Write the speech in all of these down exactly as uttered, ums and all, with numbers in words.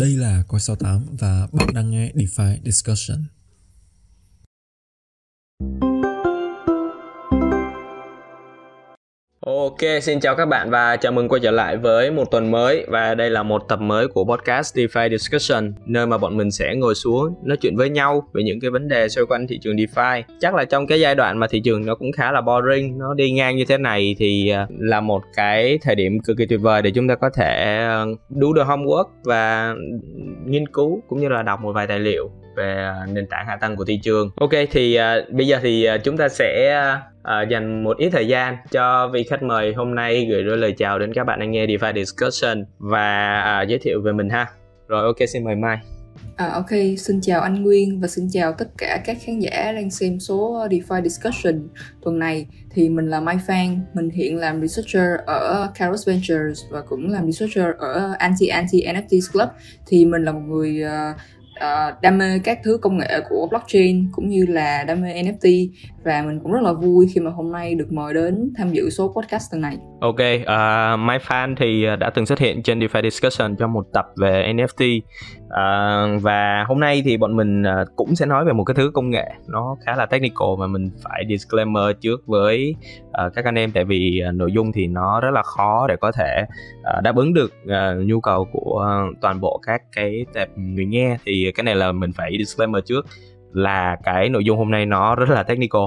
Đây là Coin sáu tám và bạn đang nghe DeFi Discussion. Ok, xin chào các bạn và chào mừng quay trở lại với một tuần mới. Và đây là một tập mới của podcast DeFi Discussion, nơi mà bọn mình sẽ ngồi xuống nói chuyện với nhau về những cái vấn đề xoay quanh thị trường DeFi. Chắc là trong cái giai đoạn mà thị trường nó cũng khá là boring, nó đi ngang như thế này thì là một cái thời điểm cực kỳ tuyệt vời để chúng ta có thể do the homework và nghiên cứu cũng như là đọc một vài tài liệu về nền tảng hạ tầng của thị trường. Ok, thì uh, bây giờ thì uh, chúng ta sẽ uh, dành một ít thời gian cho vị khách mời hôm nay gửi đôi lời chào đến các bạn đang nghe DeFi Discussion và uh, giới thiệu về mình ha. Rồi, ok, xin mời Mai. À, ok, xin chào anh Nguyên và xin chào tất cả các khán giả đang xem số DeFi Discussion tuần này. Thì mình là Mai Phan, mình hiện làm researcher ở Carous Ventures và cũng làm researcher ở Anti-Anti-en ép tê Club. Thì mình là một người uh, Uh, đam mê các thứ công nghệ của blockchain cũng như là đam mê en ép tê, và mình cũng rất là vui khi mà hôm nay được mời đến tham dự số podcast tuần này. Ok, uh, Mai Phan thì đã từng xuất hiện trên DeFi Discussion trong một tập về en ép tê, uh, và hôm nay thì bọn mình cũng sẽ nói về một cái thứ công nghệ nó khá là technical mà mình phải disclaimer trước với uh, các anh em, tại vì uh, nội dung thì nó rất là khó để có thể uh, đáp ứng được uh, nhu cầu của uh, toàn bộ các cái tệp người nghe. Thì cái này là mình phải disclaimer trước là cái nội dung hôm nay nó rất là technical.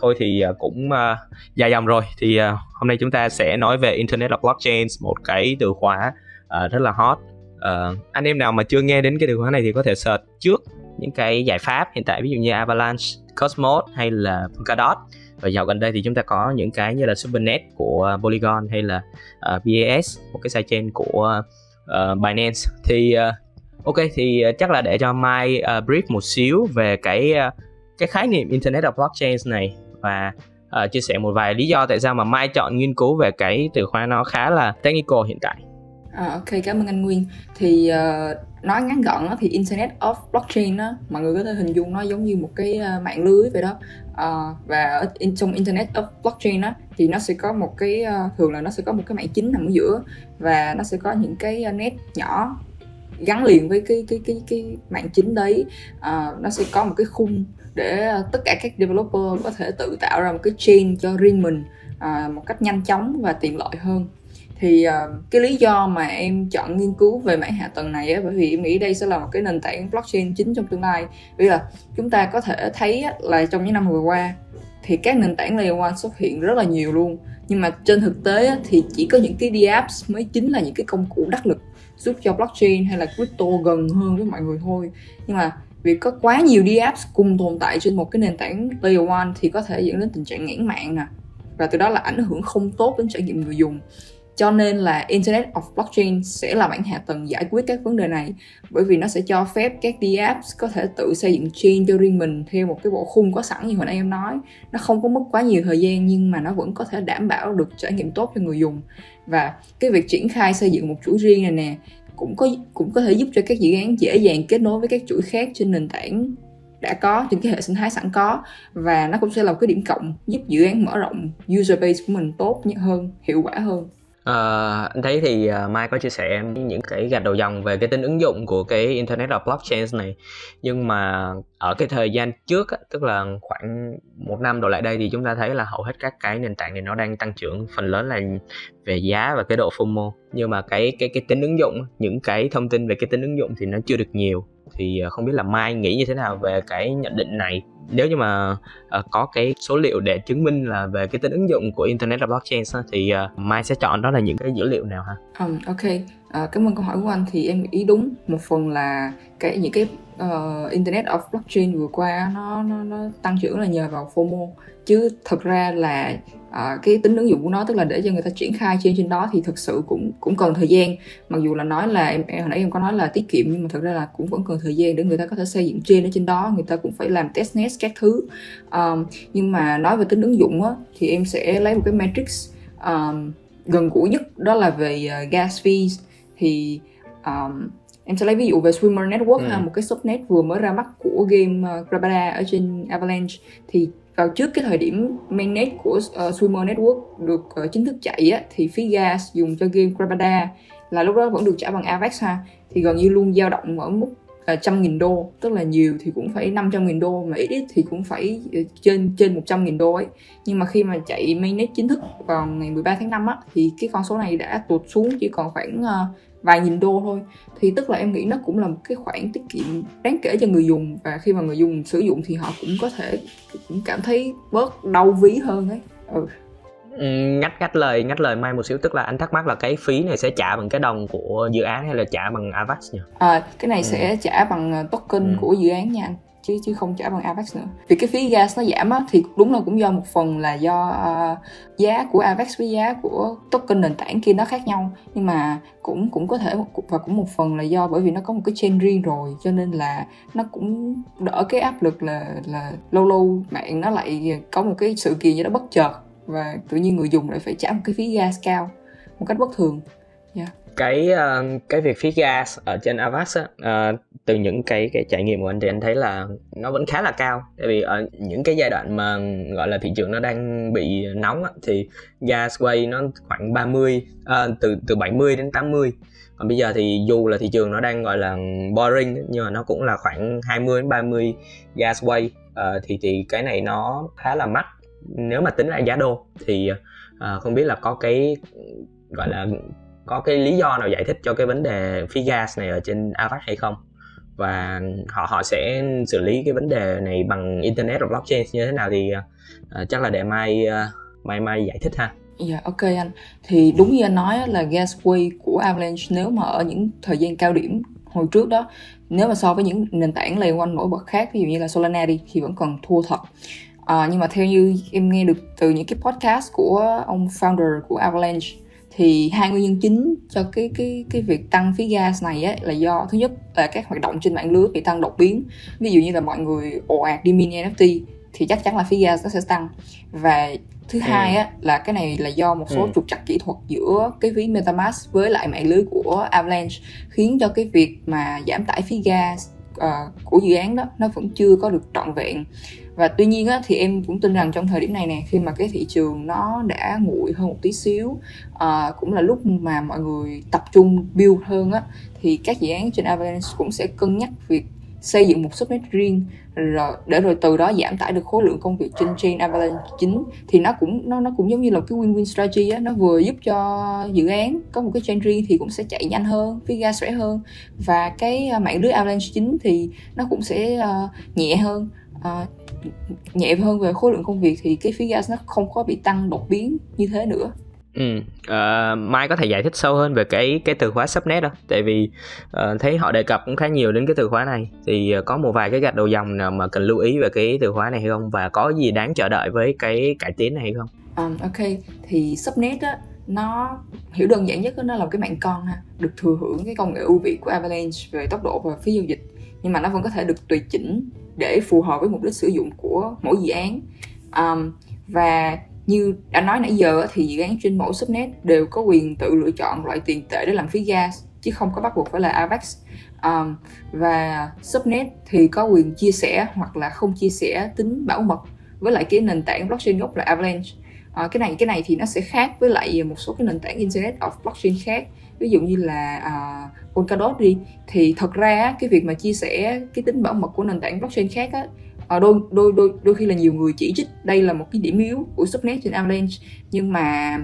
Thôi thì cũng uh, dài dòng rồi. Thì uh, hôm nay chúng ta sẽ nói về Internet of Blockchains, một cái từ khóa uh, rất là hot. uh, Anh em nào mà chưa nghe đến cái từ khóa này thì có thể search trước những cái giải pháp hiện tại, ví dụ như Avalanche, Cosmos hay là Polkadot. Và dạo gần đây thì chúng ta có những cái như là Swimmer Network của Polygon hay là uh, bê a ét, một cái sidechain của uh, Binance. Thì uh, ok, thì chắc là để cho Mai uh, brief một xíu về cái uh, cái khái niệm Internet of Blockchains này và uh, chia sẻ một vài lý do tại sao mà Mai chọn nghiên cứu về cái từ khóa nó khá là technical hiện tại. À, ok, cảm ơn anh Nguyên. Thì uh, nói ngắn gọn đó, thì Internet of Blockchain đó, mọi người có thể hình dung nó giống như một cái uh, mạng lưới vậy đó. Uh, và ở in, trong Internet of Blockchain đó, thì nó sẽ có một cái uh, thường là nó sẽ có một cái mạng chính nằm ở giữa, và nó sẽ có những cái uh, nét nhỏ gắn liền với cái cái cái cái mạng chính đấy. À, nó sẽ có một cái khung để tất cả các developer có thể tự tạo ra một cái chain cho riêng mình à, một cách nhanh chóng và tiện lợi hơn. Thì à, cái lý do mà em chọn nghiên cứu về mảng hạ tầng này á, bởi vì em nghĩ đây sẽ là một cái nền tảng blockchain chính trong tương lai. Vì là chúng ta có thể thấy là trong những năm vừa qua thì các nền tảng layer one xuất hiện rất là nhiều luôn, nhưng mà trên thực tế thì chỉ có những cái dApps mới chính là những cái công cụ đắc lực giúp cho blockchain hay là crypto gần hơn với mọi người thôi. Nhưng mà việc có quá nhiều dApps cùng tồn tại trên một cái nền tảng layer một thì có thể dẫn đến tình trạng nghẽn mạng nè, và từ đó là ảnh hưởng không tốt đến trải nghiệm người dùng. Cho nên là Internet of Blockchain sẽ là mảng hạ tầng giải quyết các vấn đề này, bởi vì nó sẽ cho phép các dApps có thể tự xây dựng chain cho riêng mình theo một cái bộ khung có sẵn như hồi nãy em nói. Nó không có mất quá nhiều thời gian nhưng mà nó vẫn có thể đảm bảo được trải nghiệm tốt cho người dùng. Và cái việc triển khai xây dựng một chuỗi riêng này nè cũng có, cũng có thể giúp cho các dự án dễ dàng kết nối với các chuỗi khác trên nền tảng đã có, trên cái hệ sinh thái sẵn có, và nó cũng sẽ là một cái điểm cộng giúp dự án mở rộng user base của mình tốt hơn, hiệu quả hơn. Uh, anh thấy thì uh, Mai có chia sẻ em những cái gạch đầu dòng về cái tính ứng dụng của cái Internet of Blockchains này. Nhưng mà ở cái thời gian trước, tức là khoảng một năm đổ lại đây, thì chúng ta thấy là hầu hết các cái nền tảng này nó đang tăng trưởng, phần lớn là về giá và cái độ FOMO. Nhưng mà cái, cái, cái tính ứng dụng, những cái thông tin về cái tính ứng dụng thì nó chưa được nhiều. Thì không biết là Mai nghĩ như thế nào về cái nhận định này, nếu như mà uh, có cái số liệu để chứng minh là về cái tính ứng dụng của Internet of Blockchains thì uh, Mai sẽ chọn đó là những cái dữ liệu nào ha? Um, ok, uh, cảm ơn câu hỏi của anh. Thì em nghĩ đúng, một phần là cái những cái uh, Internet of Blockchain vừa qua nó, nó, nó tăng trưởng là nhờ vào FOMO, chứ thật ra là uh, cái tính ứng dụng của nó, tức là để cho người ta triển khai trên trên đó thì thực sự cũng cũng cần thời gian. Mặc dù là nói là em, em hồi nãy em có nói là tiết kiệm, nhưng mà thật ra là cũng vẫn cần thời gian để người ta có thể xây dựng chain ở trên đó, người ta cũng phải làm testnet các thứ. Um, nhưng mà nói về tính ứng dụng á, thì em sẽ lấy một cái matrix um, gần gũi nhất, đó là về uh, gas fees. Thì um, em sẽ lấy ví dụ về Swimmer Network, ừ. ha, một cái subnet vừa mới ra mắt của game uh, Grabada ở trên Avalanche. Thì vào trước cái thời điểm mainnet của uh, Swimmer Network được uh, chính thức chạy á, thì phí gas dùng cho game Grabada là lúc đó vẫn được trả bằng a vax ha, thì gần như luôn dao động ở mức trăm nghìn đô, tức là nhiều thì cũng phải năm trăm nghìn đô, mà ít ít thì cũng phải trên trên một trăm nghìn đô ấy. Nhưng mà khi mà chạy mainnet chính thức vào ngày mười ba tháng năm á, thì cái con số này đã tụt xuống chỉ còn khoảng uh, vài nghìn đô thôi. Thì tức là em nghĩ nó cũng là một cái khoản tiết kiệm đáng kể cho người dùng, và khi mà người dùng sử dụng thì họ cũng có thể cũng cảm thấy bớt đau ví hơn ấy. Ừ. Ngắt ngắt lời ngắt lời Mai một xíu, tức là anh thắc mắc là cái phí này sẽ trả bằng cái đồng của dự án hay là trả bằng a vax nhỉ? À, cái này ừ. sẽ trả bằng token ừ. của dự án nha anh, chứ chứ không trả bằng a vax nữa. Vì cái phí gas nó giảm á, thì đúng là cũng do một phần là do uh, giá của a vax với giá của token nền tảng kia nó khác nhau, nhưng mà cũng cũng có thể và cũng một phần là do bởi vì nó có một cái chain riêng rồi, cho nên là nó cũng đỡ cái áp lực là là lâu lâu mạng nó lại có một cái sự kiện gì đó bất chợt và tự nhiên người dùng lại phải trả một cái phí gas cao một cách bất thường. Yeah. Cái uh, cái việc phí gas ở trên a vax á, uh, từ những cái cái trải nghiệm của anh thì anh thấy là nó vẫn khá là cao. Tại vì ở những cái giai đoạn mà gọi là thị trường nó đang bị nóng á, thì gas quay nó khoảng ba mươi uh, từ từ bảy mươi đến tám mươi. Còn bây giờ thì dù là thị trường nó đang gọi là boring nhưng mà nó cũng là khoảng hai mươi đến ba mươi gas quay, uh, thì thì cái này nó khá là mắc. Nếu mà tính lại giá đô thì à, không biết là có cái gọi là có cái lý do nào giải thích cho cái vấn đề phí gas này ở trên a vax hay không, và họ họ sẽ xử lý cái vấn đề này bằng Internet of Blockchains như thế nào, thì à, chắc là để Mai Mai Mai giải thích ha. Dạ yeah, ok anh, thì đúng như anh nói là gasway của Avalanche nếu mà ở những thời gian cao điểm hồi trước đó, nếu mà so với những nền tảng lề quanh nổi bật khác ví dụ như là Solana đi thì vẫn còn thua thật. À, nhưng mà theo như em nghe được từ những cái podcast của ông founder của Avalanche thì hai nguyên nhân chính cho cái cái cái việc tăng phí gas này ấy, là do thứ nhất là các hoạt động trên mạng lưới bị tăng đột biến, ví dụ như là mọi người ồ ạt đi mini en ép tê thì chắc chắn là phí gas nó sẽ tăng. Và thứ ừ. hai á, là cái này là do một số ừ. trục trặc kỹ thuật giữa cái ví MetaMask với lại mạng lưới của Avalanche, khiến cho cái việc mà giảm tải phí gas Uh, của dự án đó nó vẫn chưa có được trọn vẹn. Và tuy nhiên á, thì em cũng tin rằng trong thời điểm này nè, khi mà cái thị trường nó đã nguội hơn một tí xíu, uh, cũng là lúc mà mọi người tập trung build hơn á, thì các dự án trên Avalanche cũng sẽ cân nhắc việc xây dựng một subnet riêng rồi, để rồi từ đó giảm tải được khối lượng công việc trên chain Avalanche chính. Thì nó cũng nó nó cũng giống như là cái win-win strategy á, nó vừa giúp cho dự án có một cái chain riêng thì cũng sẽ chạy nhanh hơn, phí gas rẻ hơn, và cái mạng lưới Avalanche chính thì nó cũng sẽ uh, nhẹ hơn uh, nhẹ hơn về khối lượng công việc, thì cái phí gas nó không có bị tăng đột biến như thế nữa. Ừ, uh, Mai có thể giải thích sâu hơn về cái cái từ khóa subnet đó, tại vì uh, thấy họ đề cập cũng khá nhiều đến cái từ khóa này, thì uh, có một vài cái gạch đầu dòng nào mà cần lưu ý về cái từ khóa này hay không, và có gì đáng chờ đợi với cái cải tiến này hay không? Um, ok, thì subnet á, nó hiểu đơn giản nhất đó, nó là cái mạng con ha, được thừa hưởng cái công nghệ ưu việt của Avalanche về tốc độ và phí giao dịch, nhưng mà nó vẫn có thể được tùy chỉnh để phù hợp với mục đích sử dụng của mỗi dự án. Um, và như đã nói nãy giờ thì dự án trên mỗi subnet đều có quyền tự lựa chọn loại tiền tệ để làm phí gas, chứ không có bắt buộc phải là a vax. Um, và subnet thì có quyền chia sẻ hoặc là không chia sẻ tính bảo mật với lại cái nền tảng blockchain gốc là Avalanche. Uh, cái này cái này thì nó sẽ khác với lại một số cái nền tảng Internet of Blockchain khác, ví dụ như là uh, Polkadot đi, thì thật ra cái việc mà chia sẻ cái tính bảo mật của nền tảng blockchain khác á, À, đôi, đôi, đôi, đôi khi là nhiều người chỉ trích đây là một cái điểm yếu của subnet trên Avalanche, nhưng mà,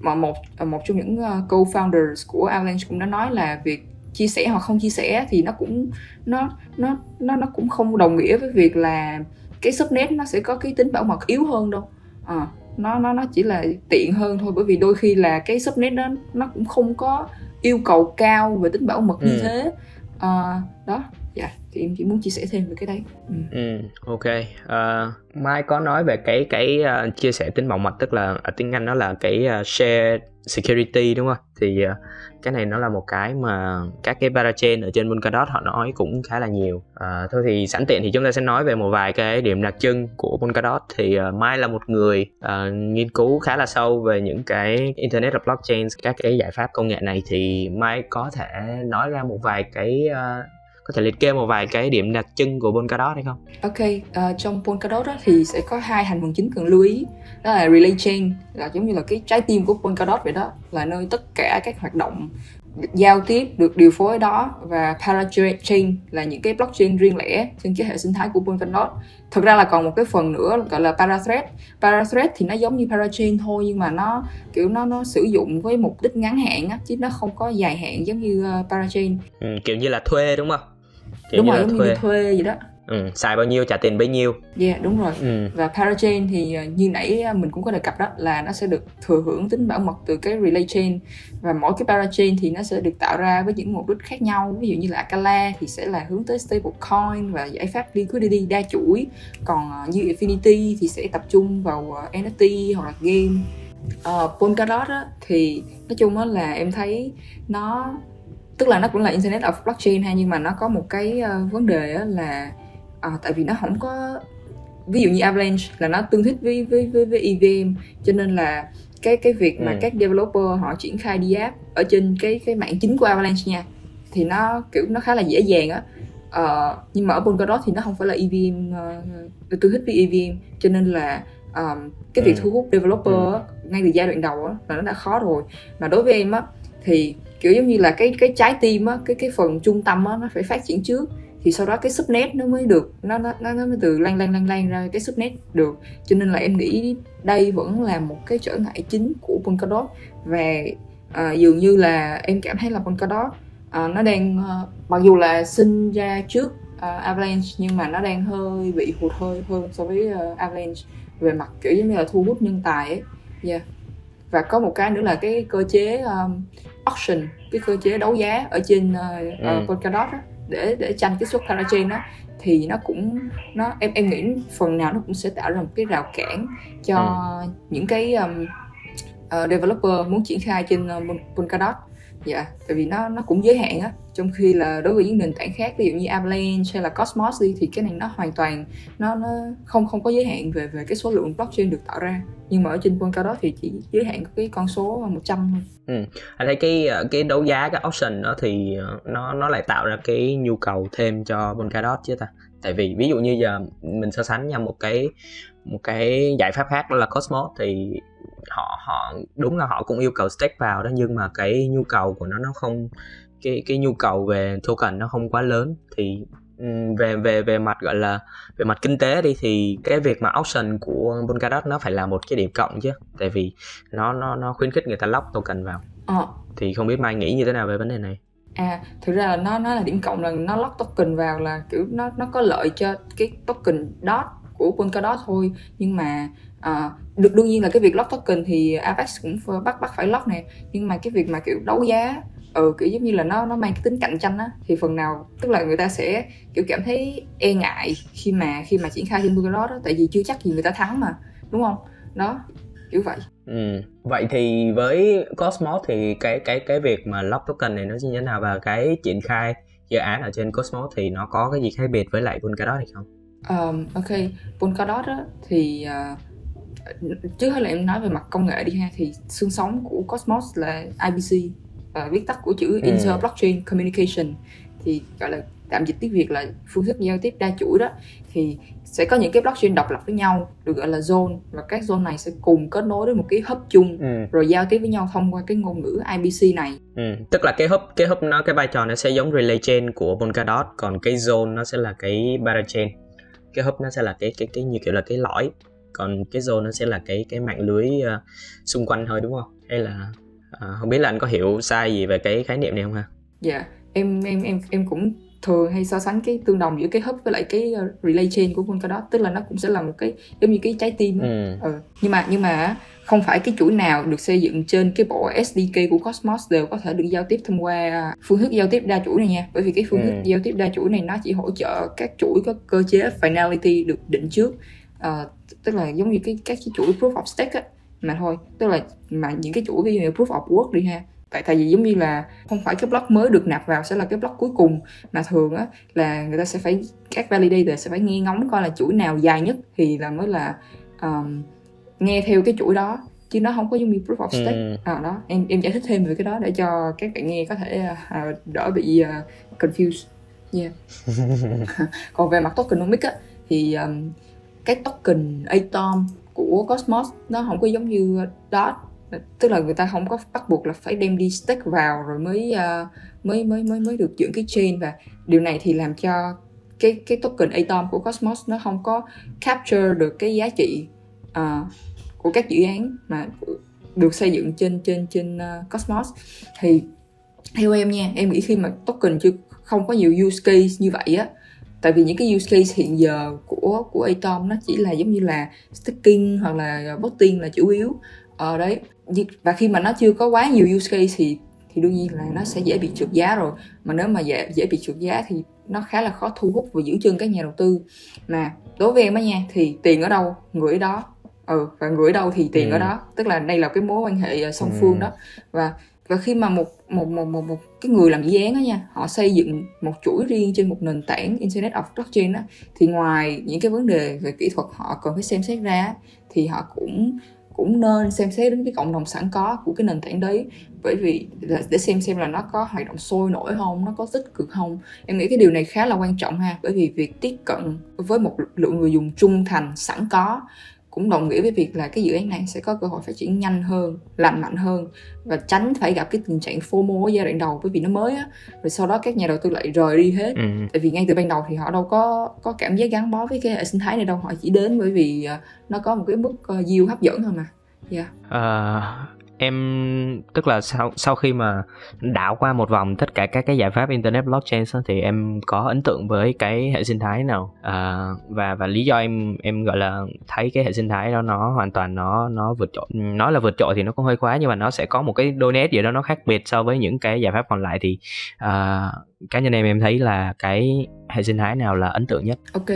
mà một, một trong những co-founders của Avalanche cũng đã nói là việc chia sẻ hoặc không chia sẻ thì nó cũng nó nó nó nó cũng không đồng nghĩa với việc là cái subnet nó sẽ có cái tính bảo mật yếu hơn đâu. À, nó nó nó chỉ là tiện hơn thôi, bởi vì đôi khi là cái subnet đó nó cũng không có yêu cầu cao về tính bảo mật như ừ. thế. À, đó. Dạ, thì em chỉ muốn chia sẻ thêm về cái đấy. Ừ, ừ ok. Uh, Mai có nói về cái cái uh, chia sẻ tính bảo mật, tức là ở tiếng Anh nó là cái uh, share security đúng không? Thì uh, cái này nó là một cái mà các cái parachain ở trên Polkadot họ nói cũng khá là nhiều. Uh, thôi thì sẵn tiện thì chúng ta sẽ nói về một vài cái điểm đặc trưng của Polkadot. Thì uh, Mai là một người uh, nghiên cứu khá là sâu về những cái Internet of Blockchains, các cái giải pháp công nghệ này, thì Mai có thể nói ra một vài cái uh, có thể liệt kê một vài cái điểm đặc trưng của Polkadot hay không? Ok, uh, trong Polkadot đó thì sẽ có hai thành phần chính cần lưu ý. Đó là relay chain, là giống như là cái trái tim của Polkadot vậy đó, là nơi tất cả các hoạt động giao tiếp được điều phối đó, và parachain là những cái blockchain riêng lẻ trên cái hệ sinh thái của Polkadot. Thực ra là còn một cái phần nữa gọi là parathread. Parathread thì nó giống như parachain thôi, nhưng mà nó kiểu nó nó sử dụng với mục đích ngắn hạn á, chứ nó không có dài hạn giống như parachain. Ừ, kiểu như là thuê đúng không? Kiểu đúng rồi, giống thuê. như thuê vậy đó. Ừ, xài bao nhiêu trả tiền bấy nhiêu. Yeah, đúng rồi. Ừ. Và parachain thì như nãy mình cũng có đề cập đó, là nó sẽ được thừa hưởng tính bảo mật từ cái relay chain, và mỗi cái parachain thì nó sẽ được tạo ra với những mục đích khác nhau. Ví dụ như là Acala thì sẽ là hướng tới stablecoin và giải pháp liquidity đa chuỗi, còn như Infinity thì sẽ tập trung vào en ép tê hoặc là game. Uh, Polkadot á, thì nói chung á là em thấy nó, tức là nó cũng là Internet of Blockchain hay, nhưng mà nó có một cái uh, vấn đề á là À, tại vì nó không có, ví dụ như Avalanche là nó tương thích với với với, với e vê em, cho nên là cái cái việc mà ừ. các developer họ triển khai dApp ở trên cái cái mạng chính của Avalanche nha, thì nó kiểu nó khá là dễ dàng á. Ờ, nhưng mà ở Polkadot thì nó không phải là e vê em uh, tương thích với e vê em, cho nên là um, cái việc ừ. thu hút developer ừ. ngay từ giai đoạn đầu á, là nó đã khó rồi. Mà đối với em á thì kiểu giống như là cái cái trái tim á, cái cái phần trung tâm á, nó phải phát triển trước, thì sau đó cái subnet nó mới được, nó nó nó mới từ lan lan lan lan ra cái subnet được. Cho nên là em nghĩ đây vẫn là một cái trở ngại chính của Polkadot, và uh, dường như là em cảm thấy là Polkadot uh, nó đang uh, mặc dù là sinh ra trước uh, Avalanche, nhưng mà nó đang hơi bị hụt hơi hơn so với uh, Avalanche về mặt kiểu giống như là thu hút nhân tài ấy. Yeah. Và có một cái nữa là cái cơ chế um, auction, cái cơ chế đấu giá ở trên uh, ừ. uh, Polkadot đó, để để tranh cái suất parachain đó, thì nó cũng nó em em nghĩ phần nào nó cũng sẽ tạo ra một cái rào cản cho ừ. những cái um, uh, developer muốn triển khai trên uh, Polkadot. Dạ, yeah, tại vì nó nó cũng giới hạn á, trong khi là đối với những nền tảng khác ví dụ như Avalanche hay là Cosmos đi, thì cái này nó hoàn toàn nó nó không không có giới hạn về về cái số lượng blockchain được tạo ra, nhưng mà ở trên Polkadot thì chỉ giới hạn cái con số một trăm thôi. Ừ. Anh thấy cái cái đấu giá, cái auction đó thì nó nó lại tạo ra cái nhu cầu thêm cho Polkadot chứ ta. Tại vì ví dụ như giờ mình so sánh nhau một cái một cái giải pháp khác đó là Cosmos, thì họ họ đúng là họ cũng yêu cầu stake vào đó, nhưng mà cái nhu cầu của nó nó không, cái cái nhu cầu về token nó không quá lớn. Thì về về về mặt gọi là về mặt kinh tế đi, thì cái việc mà auction của Polkadot nó phải là một cái điểm cộng chứ, tại vì nó nó nó khuyến khích người ta lock token vào. Ờ. Thì không biết Mai nghĩ như thế nào về vấn đề này? À, thực ra là nó nó là điểm cộng, là nó lock token vào là kiểu nó nó có lợi cho cái token dot của Polkadot thôi, nhưng mà à, được, đương nhiên là cái việc lock token thì a vê a x cũng bắt bắt phải lock nè, nhưng mà cái việc mà kiểu đấu giá ừ, kiểu giống như là nó nó mang cái tính cạnh tranh á, thì phần nào tức là người ta sẽ kiểu cảm thấy e ngại khi mà khi mà triển khai trên Polkadot đó, tại vì chưa chắc gì người ta thắng mà, đúng không? Đó, kiểu vậy. Ừ. Vậy thì với Cosmos thì cái cái cái việc mà lock token này nó như thế nào, và cái triển khai dự án ở trên Cosmos thì nó có cái gì khác biệt với lại Polkadot hay không? Um, ok, Polkadot á, thì uh, trước hết là em nói về mặt công nghệ đi ha, thì xương sống của Cosmos là i bê xê, uh, viết tắt của chữ ừ. Inter Blockchain Communication, thì gọi là tạm dịch tiếng Việt là phương thức giao tiếp đa chuỗi đó. Thì sẽ có những cái blockchain độc lập với nhau được gọi là zone, và các zone này sẽ cùng kết nối đến một cái hub chung ừ. rồi giao tiếp với nhau thông qua cái ngôn ngữ i bê xê này. Ừ. Tức là cái hub cái hub nó cái vai trò nó sẽ giống relay chain của Polkadot, còn cái zone nó sẽ là cái parachain. Cái hub nó sẽ là cái cái cái như kiểu là cái lõi, còn cái zone nó sẽ là cái cái mạng lưới uh, xung quanh thôi, đúng không? Hay là uh, không biết là anh có hiểu sai gì về cái khái niệm này không ha? Dạ, yeah. em em em em cũng thường hay so sánh cái tương đồng giữa cái hub với lại cái relay chain của Polkadot, tức là nó cũng sẽ là một cái giống như cái trái tim đó. Ừ. Ừ. Nhưng mà nhưng mà không phải cái chuỗi nào được xây dựng trên cái bộ ét đê ca của Cosmos đều có thể được giao tiếp thông qua phương thức giao tiếp đa chuỗi này nha, bởi vì cái phương ừ. thức giao tiếp đa chuỗi này nó chỉ hỗ trợ các chuỗi có cơ chế finality được định trước, à, tức là giống như cái các cái chuỗi proof of stake á mà thôi, tức là mà những cái chuỗi ví dụ proof of work đi ha. Tại tại vì giống như là không phải cái block mới được nạp vào sẽ là cái block cuối cùng, mà thường á là người ta sẽ phải, các validator sẽ phải nghe ngóng coi là chuỗi nào dài nhất thì là mới là um, nghe theo cái chuỗi đó, chứ nó không có giống như proof of stake. Ừ. À, đó em em giải thích thêm về cái đó để cho các bạn nghe có thể uh, đỡ bị uh, confused. Yeah. Còn về mặt tokenomic á, thì um, cái token a tom của Cosmos nó không có giống như đê o tê, tức là người ta không có bắt buộc là phải đem đi stake vào rồi mới uh, mới mới mới mới được chuyển cái chain, và điều này thì làm cho cái cái token a tom của Cosmos nó không có capture được cái giá trị uh, của các dự án mà được xây dựng trên trên trên uh, Cosmos. Thì theo em nha, em nghĩ khi mà token chưa không có nhiều use case như vậy á, tại vì những cái use case hiện giờ của của a tom nó chỉ là giống như là staking hoặc là voting là chủ yếu ở đấy, và khi mà nó chưa có quá nhiều use case thì thì đương nhiên là nó sẽ dễ bị trượt giá rồi, mà nếu mà dễ dễ bị trượt giá thì nó khá là khó thu hút và giữ chân các nhà đầu tư. Mà đối với em á nha, thì tiền ở đâu người ở đó, ừ, và người ở đâu thì tiền ừ. ở đó, tức là đây là cái mối quan hệ song ừ. phương đó. Và và khi mà một một một một một cái người làm dự án đó nha, họ xây dựng một chuỗi riêng trên một nền tảng Internet of Blockchain đó, thì ngoài những cái vấn đề về kỹ thuật họ cần phải xem xét ra, thì họ cũng cũng nên xem xét đến cái cộng đồng sẵn có của cái nền tảng đấy, bởi vì để xem xem là nó có hoạt động sôi nổi không, nó có tích cực không. Em nghĩ cái điều này khá là quan trọng ha, bởi vì việc tiếp cận với một lượng người dùng trung thành sẵn có cũng đồng nghĩa với việc là cái dự án này sẽ có cơ hội phát triển nhanh hơn, lành mạnh hơn, và tránh phải gặp cái tình trạng phô mô ở giai đoạn đầu, bởi vì nó mới á, rồi sau đó các nhà đầu tư lại rời đi hết. ừ. Tại vì ngay từ ban đầu thì họ đâu có có cảm giác gắn bó với cái hệ sinh thái này đâu, họ chỉ đến bởi vì nó có một cái mức yield hấp dẫn thôi mà. yeah. uh, Em tức là sau sau khi mà đảo qua một vòng tất cả các cái giải pháp Internet Blockchain đó, thì em có ấn tượng với cái hệ sinh thái nào, à, và và lý do em em gọi là thấy cái hệ sinh thái đó nó hoàn toàn nó nó vượt trội, nó là vượt trội thì nó cũng hơi quá, nhưng mà nó sẽ có một cái đôi nét gì đó nó khác biệt so với những cái giải pháp còn lại, thì à, cá nhân em em thấy là cái hệ sinh thái nào là ấn tượng nhất? Ok.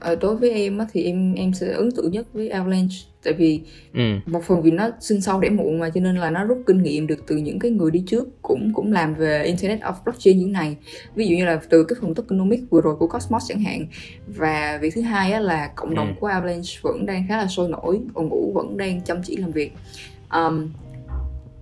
Ờ, đối với em á, thì em em sẽ ấn tượng nhất với Avalanche, tại vì ừ. một phần vì nó sinh sau đẻ muộn mà, cho nên là nó rút kinh nghiệm được từ những cái người đi trước cũng cũng làm về Internet of Blockchain như này, ví dụ như là từ cái phần tokenomics vừa rồi của Cosmos chẳng hạn. Và việc thứ hai á, là cộng đồng ừ. của Avalanche vẫn đang khá là sôi nổi, ồn ủ, vẫn đang chăm chỉ làm việc. Um,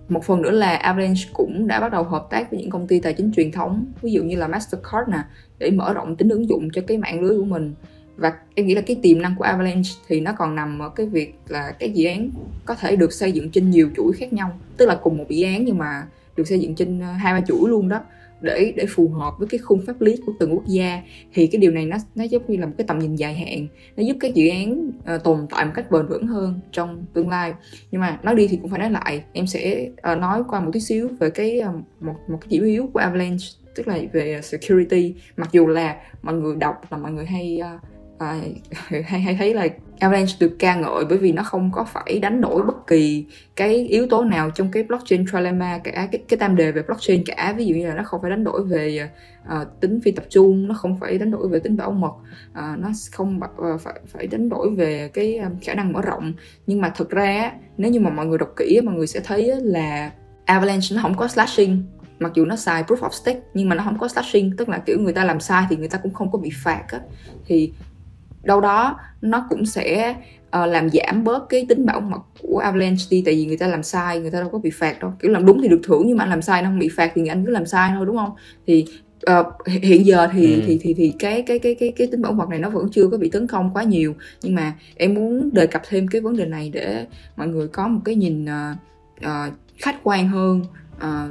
một phần nữa là Avalanche cũng đã bắt đầu hợp tác với những công ty tài chính truyền thống, ví dụ như là Mastercard nè, để mở rộng tính ứng dụng cho cái mạng lưới của mình. Và em nghĩ là cái tiềm năng của Avalanche thì nó còn nằm ở cái việc là các dự án có thể được xây dựng trên nhiều chuỗi khác nhau, tức là cùng một dự án nhưng mà được xây dựng trên hai ba chuỗi luôn đó, để để phù hợp với cái khung pháp lý của từng quốc gia. Thì cái điều này nó nó giống như là một cái tầm nhìn dài hạn, nó giúp các dự án uh, tồn tại một cách bền vững hơn trong tương lai. Nhưng mà nói đi thì cũng phải nói lại, em sẽ uh, nói qua một tí xíu về cái uh, một một cái điểm yếu của Avalanche, tức là về security. Mặc dù là mọi người đọc là mọi người hay uh, À, hay, hay thấy là Avalanche được ca ngợi bởi vì nó không có phải đánh đổi bất kỳ cái yếu tố nào trong cái blockchain trilemma cả, cái, cái tam đề về blockchain cả. Ví dụ như là nó không phải đánh đổi về uh, tính phi tập trung, nó không phải đánh đổi về tính bảo mật, uh, nó không uh, phải, phải đánh đổi về cái um, khả năng mở rộng. Nhưng mà thật ra nếu như mà mọi người đọc kỹ, mọi người sẽ thấy là Avalanche nó không có slashing. Mặc dù nó xài proof of stake nhưng mà nó không có slashing, tức là kiểu người ta làm sai thì người ta cũng không có bị phạt á. Thì đâu đó nó cũng sẽ uh, làm giảm bớt cái tính bảo mật của Avalanche đi, tại vì người ta làm sai người ta đâu có bị phạt đâu, kiểu làm đúng thì được thưởng nhưng mà anh làm sai nó không bị phạt thì anh cứ làm sai thôi, đúng không? Thì uh, hiện giờ thì, ừ. thì thì thì cái cái cái cái cái tính bảo mật này nó vẫn chưa có bị tấn công quá nhiều, nhưng mà em muốn đề cập thêm cái vấn đề này để mọi người có một cái nhìn uh, uh, khách quan hơn uh,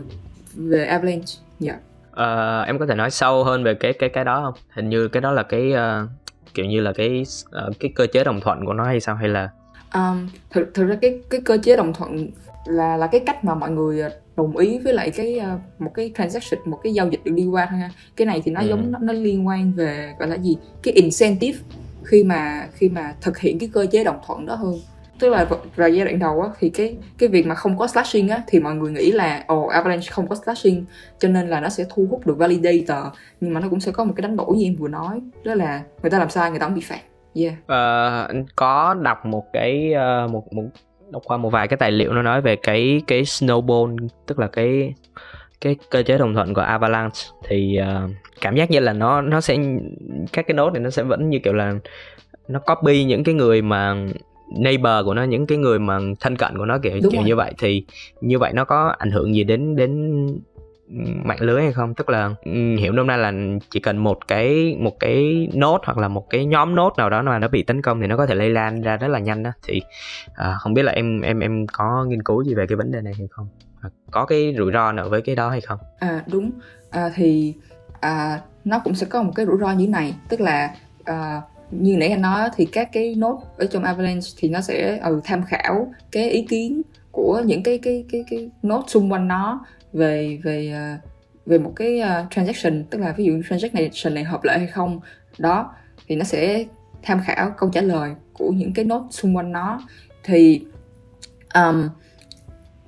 về Avalanche. Yeah. Uh, em có thể nói sâu hơn về cái cái cái đó không? Hình như cái đó là cái uh... kiểu như là cái cái cơ chế đồng thuận của nó hay sao, hay là um, thực thực ra cái cái cơ chế đồng thuận là là cái cách mà mọi người đồng ý với lại cái một cái transaction, một cái giao dịch được đi qua thôi ha. Cái này thì nó ừ. giống nó, nó liên quan về gọi là gì, cái incentive khi mà khi mà thực hiện cái cơ chế đồng thuận đó hơn. Tức là vào giai đoạn đầu á, thì cái cái việc mà không có slashing á, thì mọi người nghĩ là ồ oh, Avalanche không có slashing cho nên là nó sẽ thu hút được validator, nhưng mà nó cũng sẽ có một cái đánh đổi như em vừa nói, đó là người ta làm sai người ta cũng bị phạt. Yeah. Uh, có đọc một cái uh, một một đọc qua một vài cái tài liệu nó nói về cái cái snowball, tức là cái cái cơ chế đồng thuận của Avalanche, thì uh, cảm giác như là nó nó sẽ các cái nốt này nó sẽ vẫn như kiểu là nó copy những cái người mà neighbor của nó, những cái người mà thân cận của nó, kiểu, kiểu như vậy. Thì như vậy nó có ảnh hưởng gì đến đến mạng lưới hay không, tức là hiểu nôm na là chỉ cần một cái một cái node hoặc là một cái nhóm node nào đó mà nó bị tấn công thì nó có thể lây lan ra rất là nhanh đó. Thì à, không biết là em em em có nghiên cứu gì về cái vấn đề này hay không, có cái rủi ro nào với cái đó hay không? À, đúng à, thì à, nó cũng sẽ có một cái rủi ro như thế này, tức là à, như nãy anh nói thì các cái node ở trong Avalanche thì nó sẽ ừ, tham khảo cái ý kiến của những cái cái cái cái node xung quanh nó về về về một cái transaction, tức là ví dụ transaction này hợp lệ hay không đó, thì nó sẽ tham khảo câu trả lời của những cái node xung quanh nó. Thì um,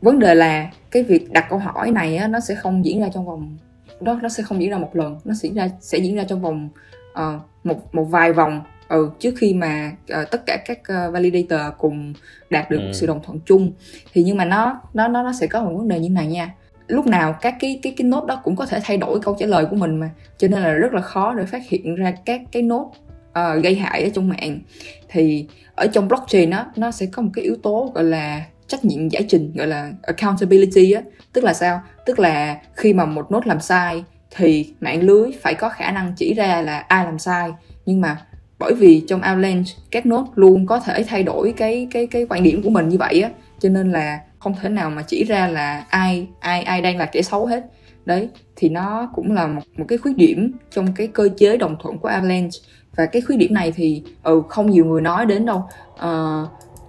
vấn đề là cái việc đặt câu hỏi này á, nó sẽ không diễn ra trong vòng đó, nó sẽ không diễn ra một lần, nó sẽ diễn ra sẽ diễn ra trong vòng uh, một một vài vòng ừ, trước khi mà uh, tất cả các uh, validator cùng đạt được ừ. sự đồng thuận chung. Thì nhưng mà nó nó nó nó sẽ có một vấn đề như này nha, lúc nào các cái cái cái nốt đó cũng có thể thay đổi câu trả lời của mình mà, cho nên là rất là khó để phát hiện ra các cái nốt uh, gây hại ở trong mạng. Thì ở trong blockchain đó, nó sẽ có một cái yếu tố gọi là trách nhiệm giải trình, gọi là accountability á, tức là sao? Tức là khi mà một nốt làm sai thì mạng lưới phải có khả năng chỉ ra là ai làm sai, nhưng mà bởi vì trong Avalanche các nốt luôn có thể thay đổi cái cái cái quan điểm của mình như vậy á, cho nên là không thể nào mà chỉ ra là ai ai ai đang là kẻ xấu hết. Đấy, thì nó cũng là một, một cái khuyết điểm trong cái cơ chế đồng thuận của Avalanche. Và cái khuyết điểm này thì ừ, không nhiều người nói đến đâu, à,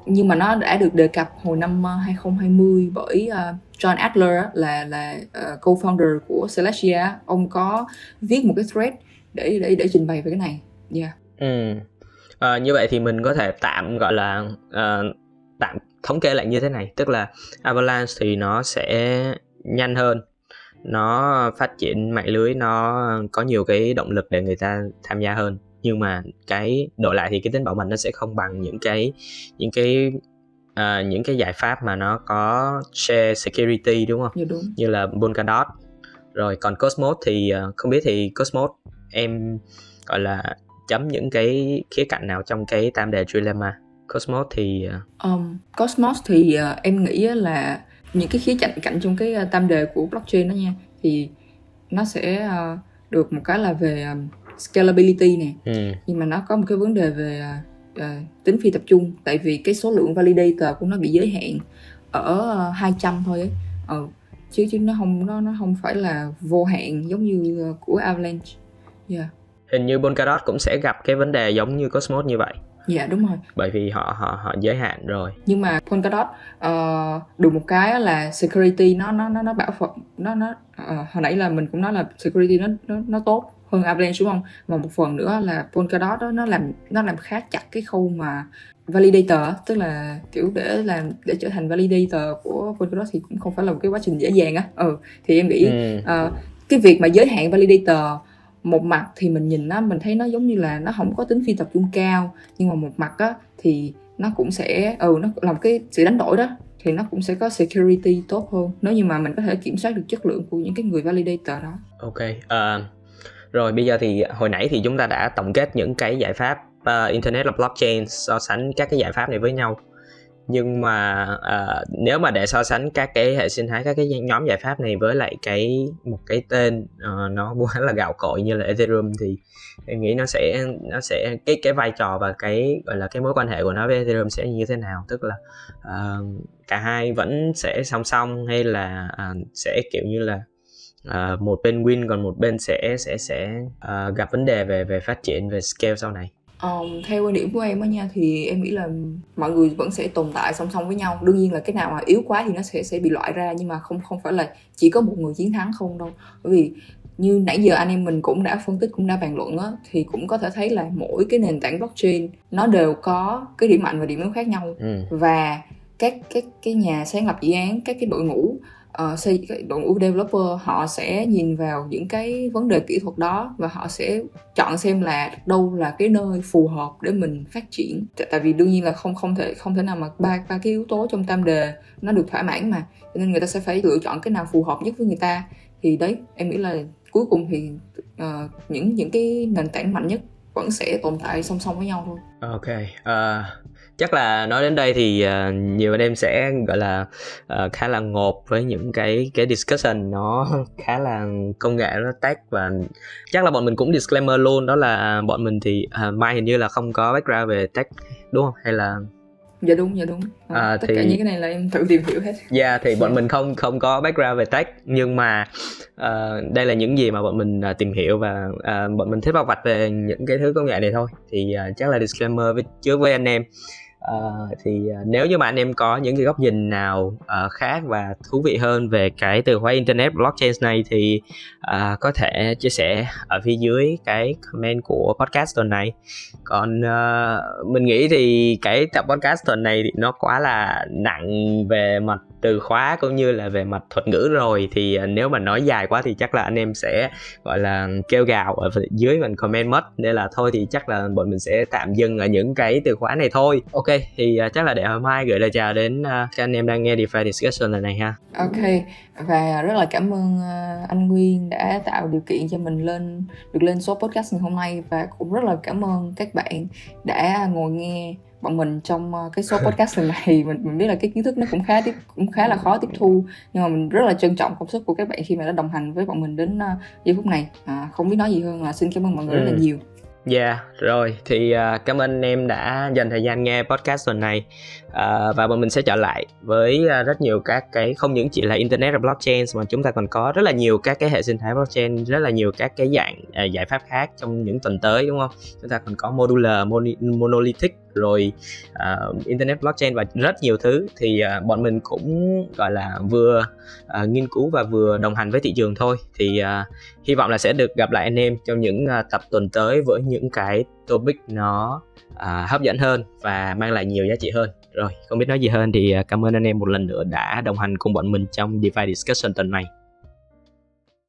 nhưng mà nó đã được đề cập hồi năm hai không hai không bởi uh, John Adler là là uh, co-founder của Celestia. Ông có viết một cái thread để để để trình bày về cái này. Yeah. Ừ. À, như vậy thì mình có thể tạm gọi là uh, tạm thống kê lại như thế này, tức là Avalanche thì nó sẽ nhanh hơn, nó phát triển mạng lưới, nó có nhiều cái động lực để người ta tham gia hơn, nhưng mà cái đổi lại thì cái tính bảo mật nó sẽ không bằng những cái những cái uh, những cái giải pháp mà nó có share security, đúng không? Dạ, đúng. Như là Polkadot. Rồi còn Cosmos thì uh, không biết thì Cosmos em gọi là chấm những cái khía cạnh nào trong cái tam đề trilemma? Cosmos thì um, Cosmos thì uh, em nghĩ là những cái khía cạnh cạnh trong cái tam đề của blockchain đó nha, thì nó sẽ uh, được một cái là về um, scalability nè, ừ. nhưng mà nó có một cái vấn đề về uh, tính phi tập trung, tại vì cái số lượng validator của nó bị giới hạn ở uh, hai trăm thôi ấy. Ừ. chứ chứ nó không nó nó không phải là vô hạn giống như uh, của Avalanche. Yeah. Hình như Polkadot cũng sẽ gặp cái vấn đề giống như Cosmos như vậy. Dạ đúng rồi. Bởi vì họ họ họ giới hạn rồi. Nhưng mà Polkadot uh, được một cái là security nó nó nó nó bảo phận nó nó uh, hồi nãy là mình cũng nói là security nó nó nó tốt hơn Avalanche đúng không? Mà một phần nữa là Polkadot đó, nó làm nó làm khá chặt cái khâu mà validator, tức là kiểu để làm để trở thành validator của Polkadot thì cũng không phải là một cái quá trình dễ dàng á. Ừ thì em nghĩ ừ. uh, cái việc mà giới hạn validator một mặt thì mình nhìn nó mình thấy nó giống như là nó không có tính phi tập trung cao, nhưng mà một mặt á thì nó cũng sẽ ừ nó làm cái sự đánh đổi đó thì nó cũng sẽ có security tốt hơn nếu như mà mình có thể kiểm soát được chất lượng của những cái người validator đó. Ok, uh, rồi bây giờ thì hồi nãy thì chúng ta đã tổng kết những cái giải pháp uh, Internet of Blockchain, so sánh các cái giải pháp này với nhau. Nhưng mà uh, nếu mà để so sánh các cái hệ sinh thái, các cái nhóm giải pháp này với lại cái một cái tên uh, nó quá là gạo cội như là Ethereum thì em nghĩ nó sẽ nó sẽ cái cái vai trò và cái gọi là cái mối quan hệ của nó với Ethereum sẽ như thế nào, tức là uh, cả hai vẫn sẽ song song hay là uh, sẽ kiểu như là uh, một bên win còn một bên sẽ sẽ sẽ uh, gặp vấn đề về về phát triển về scale sau này? Um, theo quan điểm của em á nha, thì em nghĩ là mọi người vẫn sẽ tồn tại song song với nhau. Đương nhiên là cái nào mà yếu quá thì nó sẽ sẽ bị loại ra, nhưng mà không không phải là chỉ có một người chiến thắng không đâu. Bởi vì như nãy giờ anh em mình cũng đã phân tích, cũng đã bàn luận á, thì cũng có thể thấy là mỗi cái nền tảng blockchain nó đều có cái điểm mạnh và điểm yếu khác nhau. Ừ. Và các các cái nhà sáng lập dự án, các cái đội ngũ Uh, xây đội ngũ developer, họ sẽ nhìn vào những cái vấn đề kỹ thuật đó và họ sẽ chọn xem là đâu là cái nơi phù hợp để mình phát triển. Tại vì đương nhiên là không không thể không thể nào mà ba ba cái yếu tố trong tam đề nó được thỏa mãn mà, cho nên người ta sẽ phải lựa chọn cái nào phù hợp nhất với người ta. Thì đấy, em nghĩ là cuối cùng thì uh, những những cái nền tảng mạnh nhất vẫn sẽ tồn tại song song với nhau thôi. Ok, uh, Chắc là nói đến đây thì uh, nhiều anh em sẽ gọi là uh, khá là ngột với những cái cái discussion nó khá là công nghệ, nó tech, và chắc là bọn mình cũng disclaimer luôn, đó là bọn mình thì uh, Mai hình như là không có background về tech đúng không, hay là... Dạ đúng, dạ đúng. À, à, tất thì... cả những cái này là em thử tìm hiểu hết. Dạ yeah, thì bọn mình không không có background về tech, nhưng mà uh, đây là những gì mà bọn mình uh, tìm hiểu và uh, bọn mình thích bóc vạch về những cái thứ công nghệ này thôi. Thì uh, chắc là disclaimer với, trước với anh em. Uh, thì uh, nếu như mà anh em có những cái góc nhìn nào uh, khác và thú vị hơn về cái từ khóa Internet Blockchain này thì uh, có thể chia sẻ ở phía dưới cái comment của podcast tuần này. Còn uh, mình nghĩ thì cái tập podcast tuần này thì nó quá là nặng về mặt từ khóa cũng như là về mặt thuật ngữ rồi, thì uh, nếu mà nói dài quá thì chắc là anh em sẽ gọi là kêu gào ở dưới mình comment mất, nên là thôi thì chắc là bọn mình sẽ tạm dừng ở những cái từ khóa này thôi. Ok, thì uh, chắc là để hôm nay gửi lời chào đến uh, các anh em đang nghe DeFi Discussion lần này ha. Ok, và rất là cảm ơn uh, anh Nguyên đã tạo điều kiện cho mình lên được lên số podcast ngày hôm nay, và cũng rất là cảm ơn các bạn đã ngồi nghe bọn mình trong cái số podcast này. Mình mình biết là cái kiến thức nó cũng khá tiếp, cũng khá là khó tiếp thu, nhưng mà mình rất là trân trọng công sức của các bạn khi mà đã đồng hành với bọn mình đến uh, giây phút này. À, không biết nói gì hơn là xin cảm ơn mọi người ừ. rất là nhiều. Dạ, yeah, rồi thì uh, cảm ơn anh em đã dành thời gian nghe podcast tuần này, uh, và bọn mình sẽ trở lại với uh, rất nhiều các cái, không những chỉ là Internet of Blockchains mà chúng ta còn có rất là nhiều các cái hệ sinh thái blockchain, rất là nhiều các cái dạng uh, giải pháp khác trong những tuần tới đúng không? Chúng ta còn có modular, mon- monolithic rồi uh, Internet Blockchain và rất nhiều thứ. Thì uh, bọn mình cũng gọi là vừa uh, nghiên cứu và vừa đồng hành với thị trường thôi. Thì uh, hy vọng là sẽ được gặp lại anh em trong những uh, tập tuần tới với những cái topic nó uh, hấp dẫn hơn và mang lại nhiều giá trị hơn. Rồi, không biết nói gì hơn thì uh, cảm ơn anh em một lần nữa đã đồng hành cùng bọn mình trong DeFi Discussion tuần này.